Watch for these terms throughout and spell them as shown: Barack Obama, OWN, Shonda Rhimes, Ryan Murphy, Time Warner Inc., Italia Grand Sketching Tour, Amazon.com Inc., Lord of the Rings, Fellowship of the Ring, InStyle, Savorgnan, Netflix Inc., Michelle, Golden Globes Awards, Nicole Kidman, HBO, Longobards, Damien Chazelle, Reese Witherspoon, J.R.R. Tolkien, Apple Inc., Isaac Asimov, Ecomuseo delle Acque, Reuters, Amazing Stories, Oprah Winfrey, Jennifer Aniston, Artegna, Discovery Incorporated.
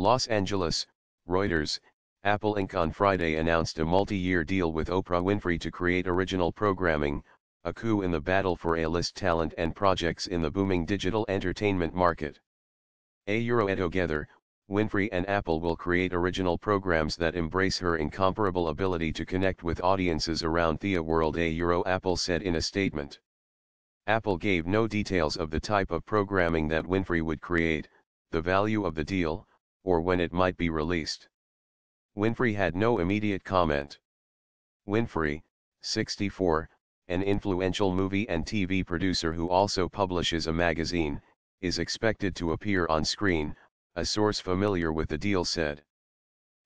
Los Angeles, Reuters, Apple Inc. on Friday announced a multi-year deal with Oprah Winfrey to create original programming, a coup in the battle for A-list talent and projects in the booming digital entertainment market. Together, Winfrey and Apple will create original programs that embrace her incomparable ability to connect with audiences around the world, Apple said in a statement. Apple gave no details of the type of programming that Winfrey would create, the value of the deal, or when it might be released. Winfrey had no immediate comment. Winfrey, 64, an influential movie and TV producer who also publishes a magazine, is expected to appear on screen, a source familiar with the deal said.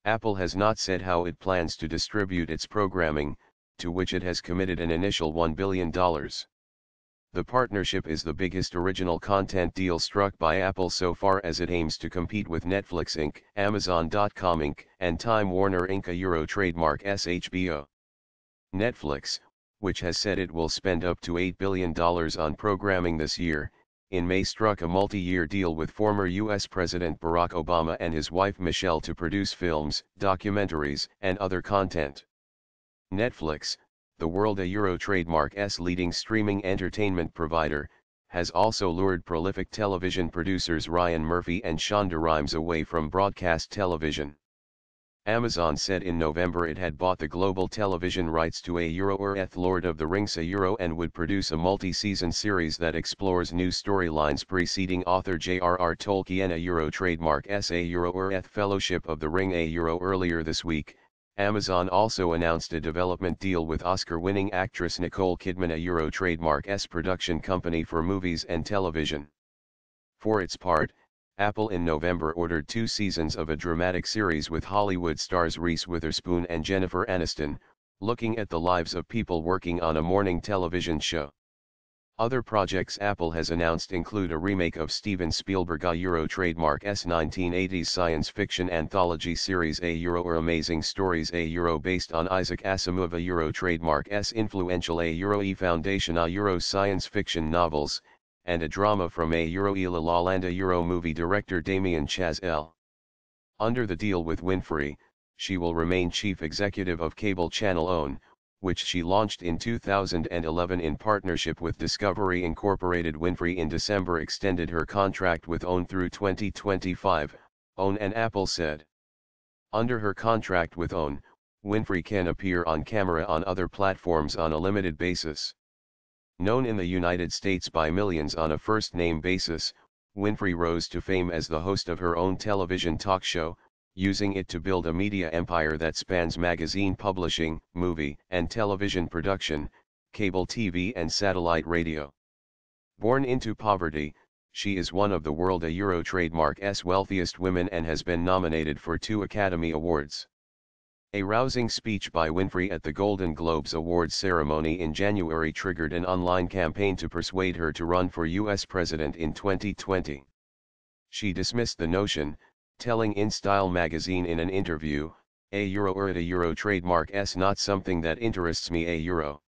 Apple has not said how it plans to distribute its programming, to which it has committed an initial $1 billion. The partnership is the biggest original content deal struck by Apple so far, as it aims to compete with Netflix Inc., Amazon.com Inc., and Time Warner Inc., a Euro trademark HBO. Netflix, which has said it will spend up to $8 billion on programming this year, in May struck a multi-year deal with former U.S. President Barack Obama and his wife Michelle to produce films, documentaries, and other content. Netflix, the world a Euro trademark's leading streaming entertainment provider, has also lured prolific television producers Ryan Murphy and Shonda Rhimes away from broadcast television. Amazon said in November it had bought the global television rights to J.R.R. Lord of the Rings and would produce a multi-season series that explores new storylines preceding author J.R.R. Tolkien a Euro trademark's Fellowship of the Ring earlier this week. Amazon also announced a development deal with Oscar-winning actress Nicole Kidman a Euro trademark's production company for movies and television. For its part, Apple in November ordered 2 seasons of a dramatic series with Hollywood stars Reese Witherspoon and Jennifer Aniston, looking at the lives of people working on a morning television show. Other projects Apple has announced include a remake of Steven Spielberg's Euro trademark's 1980s science fiction anthology series Euro Amazing Stories Euro based on Isaac Asimov Euro trademark's influential Euro Foundation Euro science fiction novels, and a drama from Euro movie director Damien Chazelle. Under the deal with Winfrey, she will remain chief executive of cable channel OWN, which she launched in 2011 in partnership with Discovery Incorporated. Winfrey in December extended her contract with OWN through 2025, OWN and Apple said. Under her contract with OWN, Winfrey can appear on camera on other platforms on a limited basis. Known in the United States by millions on a first-name basis, Winfrey rose to fame as the host of her own television talk show, using it to build a media empire that spans magazine publishing, movie and television production, cable TV and satellite radio. Born into poverty, she is one of the world's Euro trademark's wealthiest women and has been nominated for 2 Academy Awards. A rousing speech by Winfrey at the Golden Globes Awards ceremony in January triggered an online campaign to persuade her to run for U.S. president in 2020. She dismissed the notion, telling InStyle magazine in an interview, "A Euro trademark's not something that interests me.